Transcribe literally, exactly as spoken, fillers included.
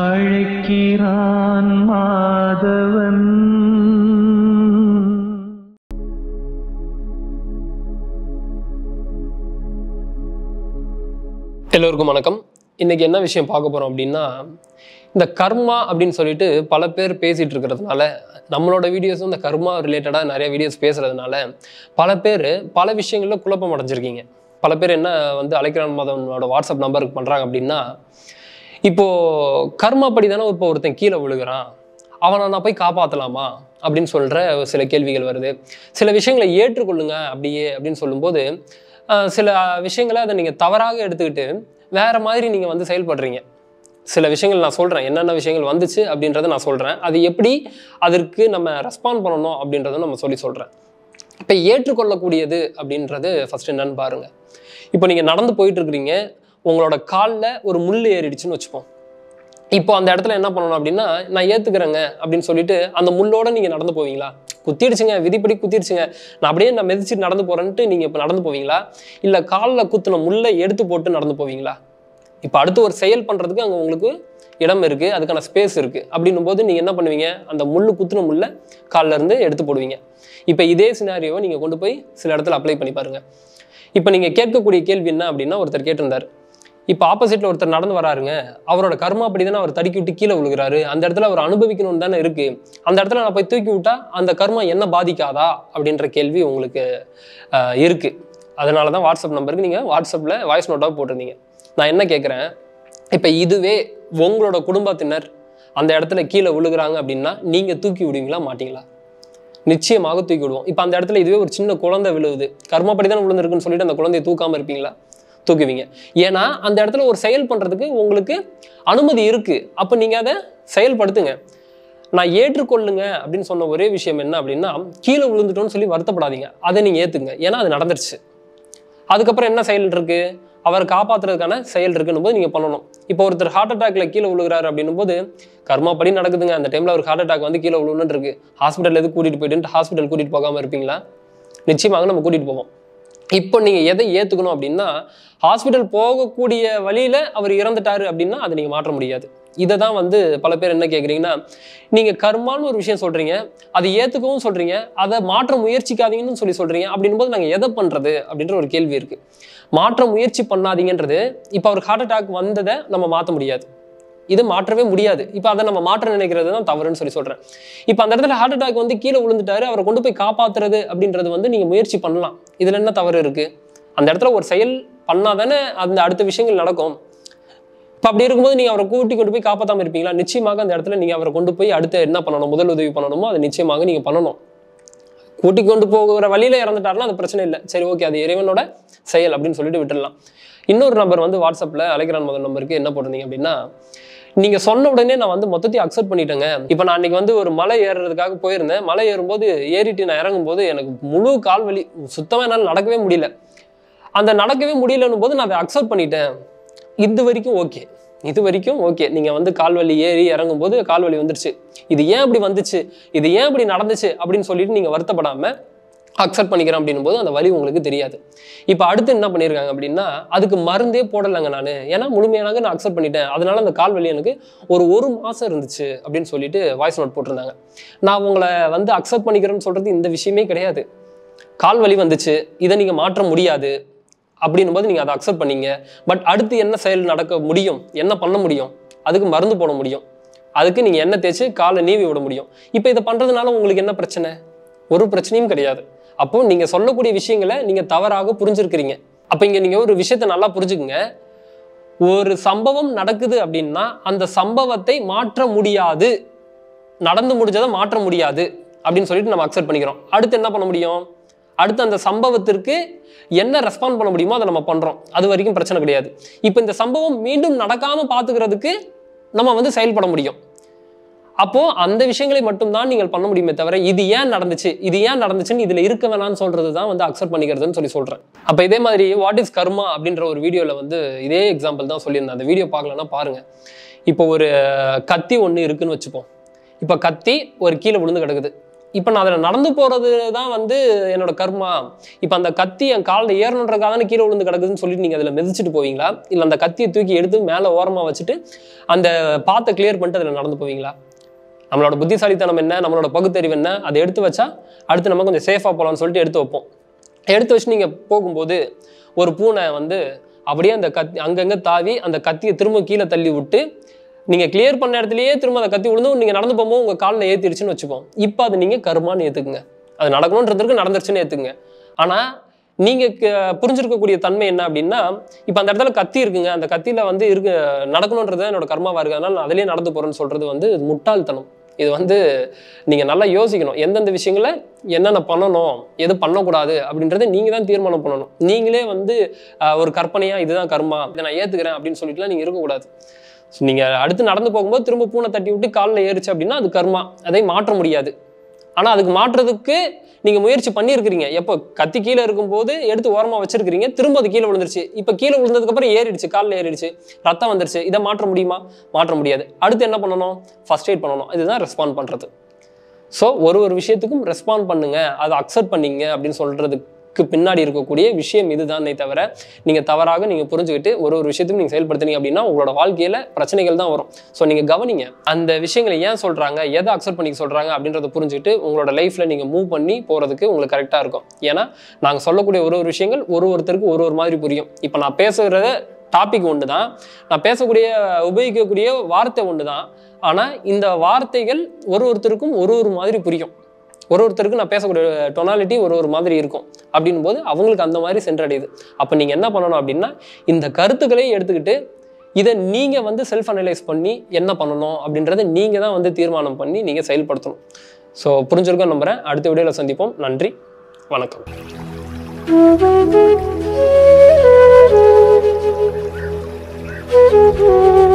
அழைக்கிறான் மாதவன். எல்லோருக்கும் வணக்கம். இன்னைக்கு என்ன விஷயம் பார்க்க போறோம் அப்படின்னா, இந்த கர்மா அப்படின்னு சொல்லிட்டு பல பேர் பேசிட்டு இருக்கிறதுனால, நம்மளோட வீடியோஸும் இந்த கர்மா ரிலேட்டடாக நிறைய வீடியோஸ் பேசுறதுனால பல பேர் பல விஷயங்கள்ல குழப்பம் அடைஞ்சிருக்கீங்க. பல பேர் என்ன வந்து அழைக்கிறான் மாதவனோட வாட்ஸ்அப் நம்பருக்கு பண்றாங்க அப்படின்னா, இப்போ கர்மாப்படி தானே இப்போ ஒருத்தன் கீழே விழுகிறான், அவனை நான் போய் காப்பாற்றலாமா அப்படின்னு சொல்கிற சில கேள்விகள் வருது. சில விஷயங்களை ஏற்றுக்கொள்ளுங்க அப்படியே அப்படின்னு சொல்லும்போது சில விஷயங்களை அதை நீங்கள் தவறாக எடுத்துக்கிட்டு வேறு மாதிரி நீங்கள் வந்து செயல்படுறீங்க. சில விஷயங்கள் நான் சொல்கிறேன், என்னென்ன விஷயங்கள் வந்துச்சு அப்படின்றத நான் சொல்கிறேன், அது எப்படி அதற்கு நம்ம ரெஸ்பாண்ட் பண்ணணும் அப்படின்றத நம்ம சொல்லி சொல்கிறேன். இப்போ ஏற்றுக்கொள்ளக்கூடியது அப்படின்றது ஃபஸ்ட்டு என்னன்னு பாருங்கள். இப்போ நீங்கள் நடந்து போயிட்டுருக்குறீங்க, உங்களோட காலில் ஒரு முள் ஏறிடுச்சுன்னு வச்சுப்போம். இப்போ அந்த இடத்துல என்ன பண்ணணும் அப்படின்னா, நான் ஏற்றுக்கிறேங்க அப்படின்னு சொல்லிட்டு அந்த முள்ளோட நீங்கள் நடந்து போவீங்களா? குத்திடுச்சுங்க, விதிப்படி குத்திடுச்சுங்க, நான் அப்படியே நான் மிதிச்சுட்டு நடந்து போகிறேன்ட்டு நீங்கள் இப்போ நடந்து போவீங்களா? இல்லை காலில் குத்தின முள்ளை எடுத்து போட்டு நடந்து போவீங்களா? இப்போ அடுத்து ஒரு செயல் பண்ணுறதுக்கு அங்கே உங்களுக்கு இடம் இருக்குது, அதுக்கான ஸ்பேஸ் இருக்குது. அப்படின்னும் போது நீங்கள் என்ன பண்ணுவீங்க, அந்த முள் குத்தின முள்ளை காலிலேருந்து எடுத்து போடுவீங்க. இப்போ இதே சினாரியோவை நீங்கள் கொண்டு போய் சில இடத்துல அப்ளை பண்ணி பாருங்கள். இப்போ நீங்கள் கேட்கக்கூடிய கேள்வி என்ன அப்படின்னா, ஒருத்தர் கேட்டிருந்தார், இப்போ ஆப்போசிட்டில் ஒருத்தர் நடந்து வராருங்க, அவரோட கர்மா அப்படி தானே அவர் தடுக்கி விட்டு கீழே விழுகிறாரு, அந்த இடத்துல அவர் அனுபவிக்கணும்னு தானே இருக்குது, அந்த இடத்துல நான் போய் தூக்கி விட்டா அந்த கர்மா என்ன பாதிக்காதா அப்படின்ற கேள்வி உங்களுக்கு இருக்குது. அதனால தான் வாட்ஸ்அப் நம்பருக்கு நீங்கள் வாட்ஸ்அப்பில் வாய்ஸ் நோட்டாக போட்டிருந்தீங்க. நான் என்ன கேட்குறேன், இப்போ இதுவே உங்களோட குடும்பத்தினர் அந்த இடத்துல கீழே விழுகிறாங்க அப்படின்னா நீங்கள் தூக்கி விடுவீங்களா மாட்டிங்களா? நிச்சயமாக தூக்கி விடுவோம். இப்போ அந்த இடத்துல இதுவே ஒரு சின்ன குழந்தை விழுவுது, கர்மாப்படி தானே விழுந்துருக்குன்னு சொல்லிட்டு அந்த குழந்தையை தூக்காமல் இருப்பீங்களா? தூக்குவீங்க. ஏன்னா அந்த இடத்துல ஒரு செயல் பண்ணுறதுக்கு உங்களுக்கு அனுமதி இருக்குது, அப்போ நீங்கள் அதை செயல்படுத்துங்க. நான் ஏற்றுக்கொள்ளுங்க அப்படின்னு சொன்ன ஒரே விஷயம் என்ன அப்படின்னா, கீழே விழுந்துட்டோன்னு சொல்லி வருத்தப்படாதீங்க, அதை நீங்கள் ஏற்றுங்க. ஏன்னா அது நடந்துருச்சு, அதுக்கப்புறம் என்ன செயல் இருக்குது, அவரை காப்பாற்றுறதுக்கான செயல் இருக்குன்னு போது நீங்கள் பண்ணணும். இப்போ ஒருத்தர் ஹார்ட் அட்டாக்ல கீழே விழுகிறாரு அப்படின்னும் போது கர்மாப்படி நடக்குதுங்க, அந்த டைமில் ஒரு ஹார்ட் அட்டாக் வந்து கீழே விழுணுன்னு இருக்குது, ஹாஸ்பிட்டல் எதுக்கு கூட்டிகிட்டு போயிட்டு ஹாஸ்பிட்டல் கூட்டிகிட்டு போகாமல் இருப்பீங்களா? நிச்சயமாக நம்ம கூட்டிகிட்டு போவோம். இப்போ நீங்கள் எதை ஏற்றுக்கணும் அப்படின்னா, ஹாஸ்பிட்டல் போகக்கூடிய வழியில் அவர் இறந்துட்டாரு அப்படின்னா அதை நீங்கள் மாற்ற முடியாது. இதை தான் வந்து பல பேர் என்ன கேட்குறீங்கன்னா, நீங்கள் கர்மான்னு ஒரு விஷயம் சொல்கிறீங்க, அதை ஏற்றுக்கவும் சொல்கிறீங்க, அதை மாற்ற முயற்சிக்காதீங்கன்னு சொல்லி சொல்கிறீங்க. அப்படின்போது நாங்கள் எதை பண்ணுறது அப்படின்ற ஒரு கேள்வி இருக்குது. மாற்ற முயற்சி பண்ணாதீங்கன்றது, இப்போ அவருக்கு ஹார்ட் அட்டாக் வந்ததை நம்ம மாற்ற முடியாது, இது மாற்றவே முடியாது. இப்போ அதை நம்ம மாற்ற நினைக்கிறது தான் தவறுன்னு சொல்லி சொல்கிறேன். இப்போ அந்த இடத்துல ஹார்ட் அட்டாக் வந்து கீழே விழுந்துட்டாரு, அவரை கொண்டு போய் காப்பாற்றுறது அப்படின்றது வந்து நீங்கள் முயற்சி பண்ணலாம், இதில் என்ன தவறு இருக்குது? அந்த இடத்துல ஒரு செயல் பண்ணால் தானே அந்த அடுத்த விஷயங்கள் நடக்கும். இப்போ அப்படி இருக்கும்போது நீங்கள் அவரை கூட்டி கொண்டு போய் காப்பாற்றாமல் இருப்பீங்களா? நிச்சயமாக அந்த இடத்துல நீங்கள் அவரை கொண்டு போய் அடுத்த என்ன பண்ணணும், முதல் உதவி பண்ணணுமோ அதை நிச்சயமாக நீங்கள் பண்ணணும். கூட்டி கொண்டு போகிற வழியில் இறந்துட்டாருன்னா அது பிரச்சனை இல்லை, சரி ஓகே, அது இறைவனோட செயல் அப்படின்னு சொல்லிட்டு விட்டுடலாம். இன்னொரு நம்பர் வந்து வாட்ஸ்அப்பில் அழைக்கிறான் முதல் நம்பருக்கு என்ன போட்டிருந்தீங்க அப்படின்னா, நீங்கள் சொன்ன உடனே நான் வந்து மொத்தத்தையும் அக்செப்ட் பண்ணிட்டேங்க. இப்போ நான் அன்றைக்கி வந்து ஒரு மலை ஏறுறதுக்காக போயிருந்தேன், மலை ஏறும்போது ஏறிட்டு நான் இறங்கும்போது எனக்கு முழு கால் வலி, சுத்தமாக என்னால் நடக்கவே முடியல. அந்த நடக்கவே முடியலன்னும் போது நான் அதை அக்செப்ட் பண்ணிட்டேன். இது வரைக்கும் ஓகே, இது வரைக்கும் ஓகே. நீங்கள் வந்து கால்வலி ஏறி இறங்கும்போது கால்வலி வந்துருச்சு, இது ஏன் இப்படி வந்துச்சு, இது ஏன் இப்படி நடந்துச்சு அப்படின்னு சொல்லிட்டு நீங்கள் வருத்தப்படாமல் அக்செப்ட் பண்ணிக்கிறேன் அப்படின்னும் போது அந்த வலி உங்களுக்கு தெரியாது. இப்போ அடுத்து என்ன பண்ணியிருக்காங்க அப்படின்னா, அதுக்கு மருந்தே போடலைங்க நான், ஏன்னா முழுமையாக நான் அக்செப்ட் பண்ணிட்டேன், அதனால அந்த கால் வலி எனக்கு ஒரு ஒரு மாதம் இருந்துச்சு அப்படின்னு சொல்லிட்டு வாய்ஸ் நோட் போட்டிருந்தாங்க. நான் உங்களை வந்து அக்செப்ட் பண்ணிக்கிறேன்னு சொல்கிறது இந்த விஷயமே கிடையாது. கால் வலி வந்துச்சு, இதை நீங்கள் மாற்ற முடியாது அப்படின்னும் போது நீங்கள் அதை அக்செப்ட் பண்ணிங்க. பட் அடுத்து என்ன செயல் நடக்க முடியும், என்ன பண்ண முடியும், அதுக்கு மருந்து போட முடியும், அதுக்கு நீங்கள் எண்ணெய் தேய்ச்சி காலை நீவி விட முடியும். இப்போ இதை பண்ணுறதுனால உங்களுக்கு என்ன பிரச்சனை? ஒரு பிரச்சனையும் கிடையாது. அப்போ நீங்கள் சொல்லக்கூடிய விஷயங்களை நீங்கள் தவறாக புரிஞ்சிருக்கிறீங்க. அப்போ இங்கே நீங்கள் ஒரு விஷயத்தை நல்லா புரிஞ்சுக்குங்க, ஒரு சம்பவம் நடக்குது அப்படின்னா அந்த சம்பவத்தை மாற்ற முடியாது, நடந்து முடிஞ்சதை மாற்ற முடியாது அப்படின்னு சொல்லிட்டு நம்ம அக்செப்ட் பண்ணிக்கிறோம். அடுத்து என்ன பண்ண முடியும், அடுத்து அந்த சம்பவத்திற்கு என்ன ரெஸ்பாண்ட் பண்ண முடியுமோ அதை நம்ம பண்ணுறோம், அது வரைக்கும் பிரச்சனை கிடையாது. இப்போ இந்த சம்பவம் மீண்டும் நடக்காமல் பார்த்துக்கிறதுக்கு நம்ம வந்து செயல்பட முடியும். அப்போது அந்த விஷயங்களை மட்டும்தான் நீங்கள் பண்ண முடியுமே தவிர, இது ஏன் நடந்துச்சு, இது ஏன் நடந்துச்சுன்னு இதில் இருக்க வேணான்னு சொல்கிறது தான் வந்து அக்செப்ட் பண்ணிக்கிறதுன்னு சொல்லி சொல்கிறேன். அப்போ இதே மாதிரி வாட் இஸ் கர்மா அப்படின்ற ஒரு வீடியோவில் வந்து இதே எக்ஸாம்பிள் தான் சொல்லியிருந்தேன். அந்த வீடியோ பார்க்கலன்னா பாருங்கள். இப்போ ஒரு கத்தி ஒன்று இருக்குதுன்னு வச்சுப்போம். இப்போ கத்தி ஒரு கீழே விழுந்து கிடக்குது, இப்போ நான் அதில் நடந்து போகிறது தான் வந்து என்னோட கர்மா. இப்போ அந்த கத்தி என் காலில் ஏறணுன்றக்காக தானே கீழே விழுந்து கிடக்குதுன்னு சொல்லிட்டு நீங்கள் அதில் மிதிச்சுட்டு போவீங்களா, இல்லை அந்த கத்தியை தூக்கி எடுத்து மேலே ஓரமாக வச்சுட்டு அந்த பாத்தை கிளியர் பண்ணிட்டு அதில் நடந்து போவீங்களா? நம்மளோட புத்திசாலித்தனம் என்ன, நம்மளோட பகுத்தறிவு என்ன, அதை எடுத்து வச்சா அடுத்து நம்ம கொஞ்சம் சேஃபாக போகலான்னு சொல்லிட்டு எடுத்து வைப்போம். எடுத்து வச்சு நீங்கள் போகும்போது ஒரு பூனை வந்து அப்படியே அந்த கத்தி அங்கங்கே தாவி அந்த கத்தியை திரும்ப கீழே தள்ளி விட்டு நீங்கள் கிளியர் பண்ண இடத்துலையே திரும்ப அதை கத்தி விழுந்து நீங்கள் நடந்து போகும்போது உங்கள் காலில் ஏற்றிடுச்சுன்னு வச்சுப்போம். இப்போ அது நீங்கள் கர்மான்னு ஏற்றுக்குங்க, அது நடக்கணுன்றதுக்கு நடந்துருச்சுன்னு ஏற்றுக்குங்க. ஆனால் நீங்கள் புரிஞ்சிருக்கக்கூடிய தன்மை என்ன அப்படின்னா, இப்போ அந்த இடத்துல கத்தி இருக்குங்க, அந்த கத்தியில் வந்து இருக்க நடக்கணுன்றது என்னோட கர்மாவாக இருக்குது, அதனால் நான் அதிலே நடந்து போகிறேன்னு சொல்கிறது வந்து முட்டாள்தனம். இது வந்து நீங்கள் நல்லா யோசிக்கணும், எந்தெந்த விஷயங்களை என்னென்ன பண்ணணும் எது பண்ணக்கூடாது அப்படின்றத நீங்கள் தான் தீர்மானம் பண்ணணும். நீங்களே வந்து ஒரு கற்பனையாக இதுதான் கர்மா இதை நான் ஏற்றுக்கிறேன் அப்படின்னு சொல்லிட்டுலாம் நீங்கள் இருக்கக்கூடாது. நீங்கள் அடுத்து நடந்து போகும்போது திரும்ப பூனை தட்டி விட்டு காலில் ஏறிச்சு அப்படின்னா அது கர்மா, அதை மாற்ற முடியாது. ஆனால் அதுக்கு மாற்றுறதுக்கு நீங்கள் முயற்சி பண்ணியிருக்கிறீங்க. எப்போ கத்தி கீழே இருக்கும்போது எடுத்து ஓரமாக வச்சுருக்கிறீங்க, திரும்ப அது கீழே விழுந்துருச்சு, இப்போ கீழே விழுந்ததுக்கப்புறம் ஏறிடுச்சு, காலில் ஏறிடுச்சு, ரத்தம் வந்துருச்சு, இதை மாற்ற முடியுமா? மாற்ற முடியாது. அடுத்து என்ன பண்ணணும்? ஃபர்ஸ்ட் எய்ட் பண்ணணும். இதுதான் ரெஸ்பாண்ட் பண்ணுறது. ஸோ ஒரு ஒரு விஷயத்துக்கும் ரெஸ்பாண்ட் பண்ணுங்கள், அதை அக்செப்ட் பண்ணிங்க அப்படின்னு சொல்கிறதுக்கு பின்னாடி இருக்கக்கூடிய விஷயம் இதுதானே தவிர, நீங்கள் தவறாக நீங்கள் புரிஞ்சுக்கிட்டு ஒரு ஒரு விஷயத்துக்கும் நீங்கள் செயல்படுத்துனீங்க அப்படின்னா உங்களோட வாழ்க்கையில் பிரச்சனைகள் தான் வரும். ஸோ நீங்கள் கவனிங்க, அந்த விஷயங்களை ஏன் சொல்கிறாங்க, எதை அக்செப்ட் பண்ணிக்க சொல்கிறாங்க அப்படின்றத புரிஞ்சுக்கிட்டு உங்களோட லைஃப்பில் நீங்கள் மூவ் பண்ணி போகிறதுக்கு உங்களுக்கு கரெக்டாக இருக்கும். ஏன்னா நாங்கள் சொல்லக்கூடிய ஒரு ஒரு விஷயங்கள் ஒரு ஒருத்தருக்கு ஒரு ஒரு மாதிரி புரியும். இப்போ நான் பேசுகிறத டாபிக் ஒன்று தான், நான் பேசக்கூடிய உபயோகிக்கக்கூடிய வார்த்தை ஒன்று தான், ஆனால் இந்த வார்த்தைகள் ஒரு ஒருத்தருக்கும் ஒரு ஒரு மாதிரி புரியும். ஒரு ஒருத்தருக்கும் நான் பேசக்கூடிய டொனாலிட்டி ஒரு ஒரு மாதிரி இருக்கும். அப்படின் போது அவங்களுக்கு அந்த மாதிரி சென்றடையுது. அப்போ நீங்கள் என்ன பண்ணணும் அப்படின்னா, இந்த கருத்துக்களை எடுத்துக்கிட்டு இதை நீங்கள் வந்து செல்ஃப் அனலைஸ் பண்ணி என்ன பண்ணணும் அப்படின்றத நீங்கள் தான் வந்து தீர்மானம் பண்ணி நீங்கள் செயல்படுத்தணும். ஸோ புரிஞ்சிருக்கோம் நம்புகிறேன். அடுத்த வீடியோவில் சந்திப்போம். நன்றி, வணக்கம்.